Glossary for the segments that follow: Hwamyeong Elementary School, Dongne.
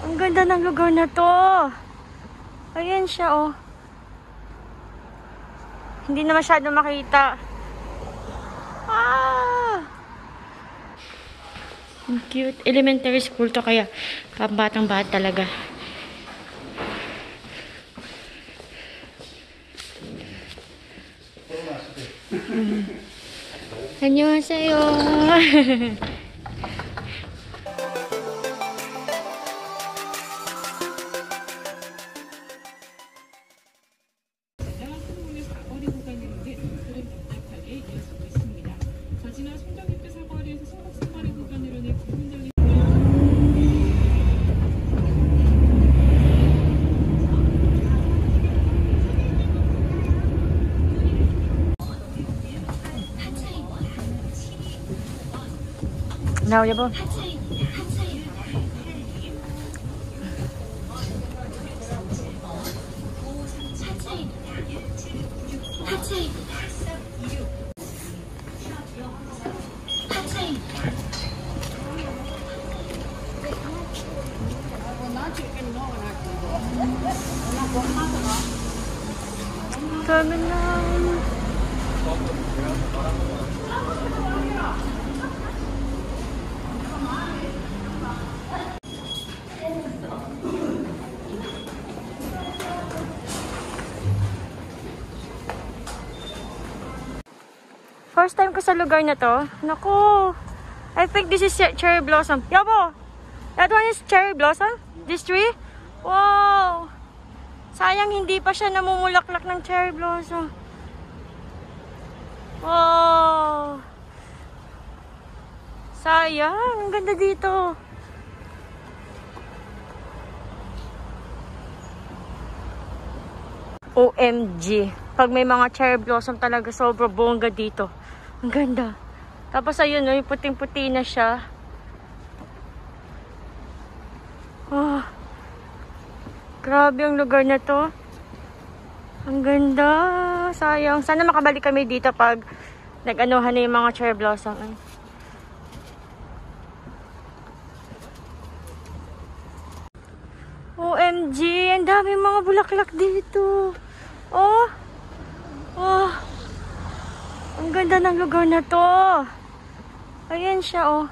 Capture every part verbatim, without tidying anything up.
Ang ganda ng lugar na to. Ayan siya, oh. Hindi na masyado makita. Ah! Ang cute. Elementary school to, kaya pambatang-bata talaga. 안녕하세요. Now, 여보. First time ko sa lugar na to. Naku! I think this is cherry blossom. Yobo! That one is cherry blossom? This tree? Wow! Sayang hindi pa siya namumulaklak ng cherry blossom. Wow! Sayang! Ang ganda dito. O M G! Pag may mga cherry blossom talaga, sobrang bongga dito. Ang ganda. Tapos ayun, yung puting-puti na siya. Oh, grabe ang lugar na to. Ang ganda. Sayang. Sana makabalik kami dito pag nag-anuhan na yung mga cherry blossom. O M G! Ang dami mga bulaklak dito. Oh! Oh! Ang ganda ng lugar na to. Ayan siya, oh.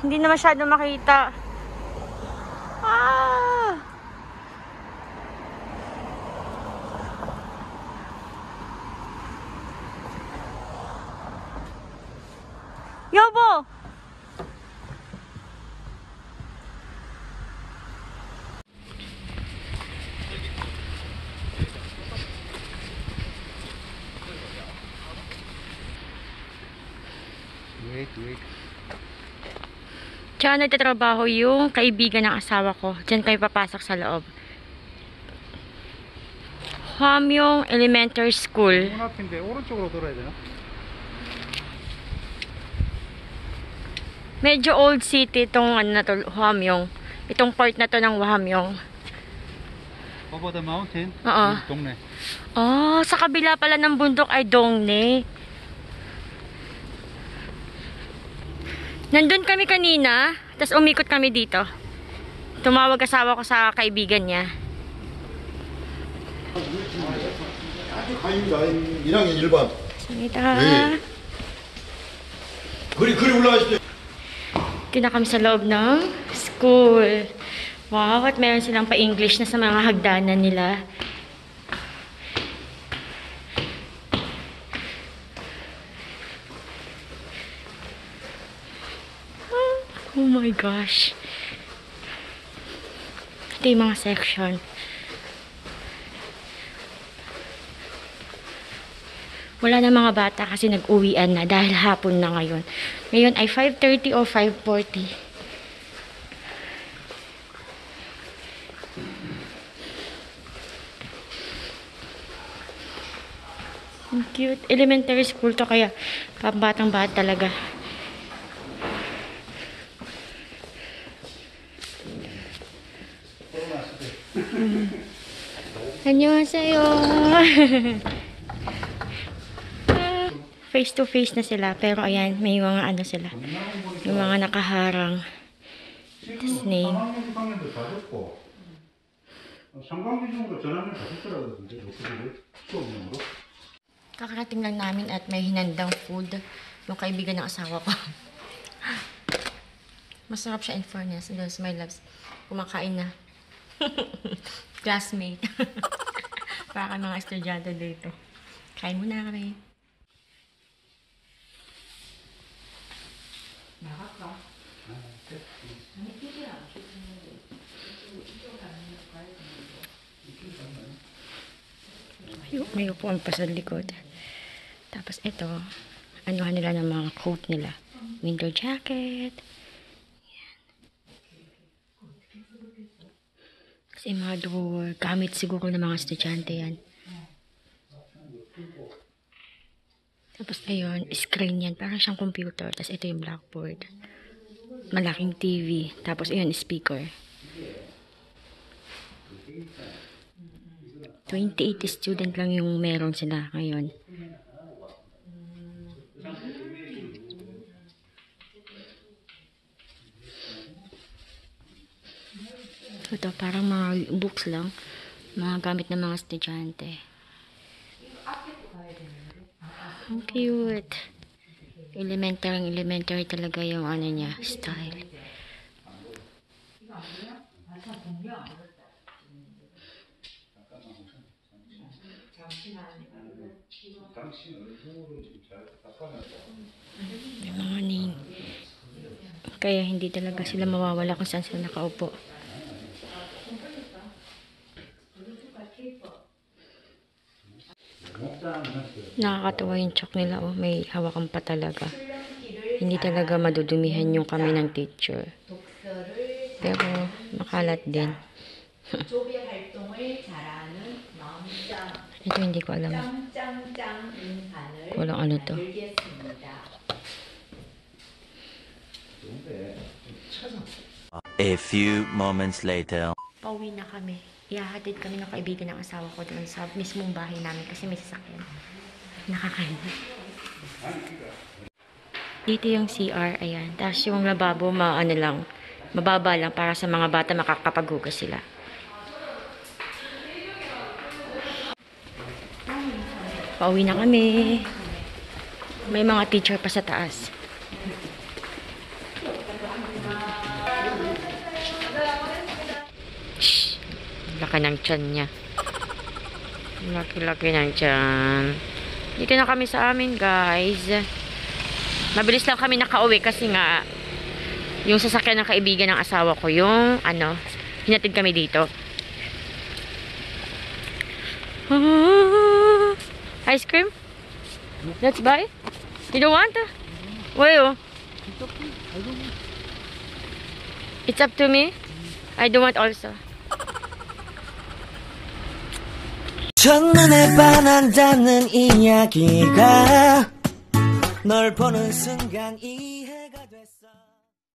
Hindi na masyado makita. Ah! Yobo! Diyan nagtatrabaho yung kaibigan ng asawa ko. Diyan kayo papasok sa loob. Hwamyeong Elementary School. Medyo old city itong ano, Hwamyeong. Itong part na to ng Hwamyeong. Over the mountain? Oo. Dongne. Oh, sa kabila pala ng bundok ay Dongne. Nandun kami kanina, tapos umikot kami dito. Tumawag asawa ko sa kaibigan niya. Dito na kami sa loob ng school. Wow, at meron silang pa-English na sa mga hagdanan nila. Oh my gosh. Ito yung mga section. Wala na mga bata kasi nag-uwian na dahil hapon na ngayon. Ngayon ay five thirty o five forty. Ang cute. Elementary school to, kaya pambatang-bata talaga. 안녕하세요. Face to face na sila, pero ayan, may mga ano sila, may mga nakaharang. his name. Kakarating lang namin at may hinandang food yung kaibigan ng asawa ko. Masarap siya in fairness. Those my loves. Kumakain na. Classmate. Para kang mga estudyante dito. Kain muna kami. May upuan pa sa likod. Tapos ito, anuhan nila ng mga coat nila. Winter jacket. Yan. Kasi mga drawer, gamit siguro ng mga estudyante yan. Tapos ayun, screen yan. Parang siyang computer. Tapos ito yung blackboard. Malaking T V. Tapos ayun, speaker. twenty-eight student lang yung meron sila ngayon. Ito, parang mga books lang. Mga gamit ng mga estudyante. Ang cute. Elementary, elementary talaga yung ano niya, style. Good morning. Kaya hindi talaga sila mawawala kung saan sila nakaupo. Nakakatawa yung chok nila. Oh, may hawakan pa talaga. Hindi talaga madudumihan yung kami ng teacher. Pero makalat din. Ito hindi ko alam. Kulang ano to. A few moments later. Pauwi na kami. Ihahatid kami ng kaibigan ng asawa ko doon sa mismong bahay namin kasi may sasakyan. Nakakain. Dito yung C R, ayan. Tapos yung lababo, maano lang, mababa lang para sa mga bata makakapaghugas sila. Pauwi na kami. May mga teacher pa sa taas. Shhh! Laki ng tiyan niya. Laki-laki ng tiyan. Dito na kami sa amin, guys. Mabilis lang kami nakauwi kasi nga yung sasakyan ng kaibigan ng asawa ko, yung ano, hinatid kami dito. Ice cream? Let's buy? You don't want? Why? It's up to me. I don't want. It's up to me? I don't want also. 첫눈에 반한다는 이야기가 널 보는 순간 이해가 됐어.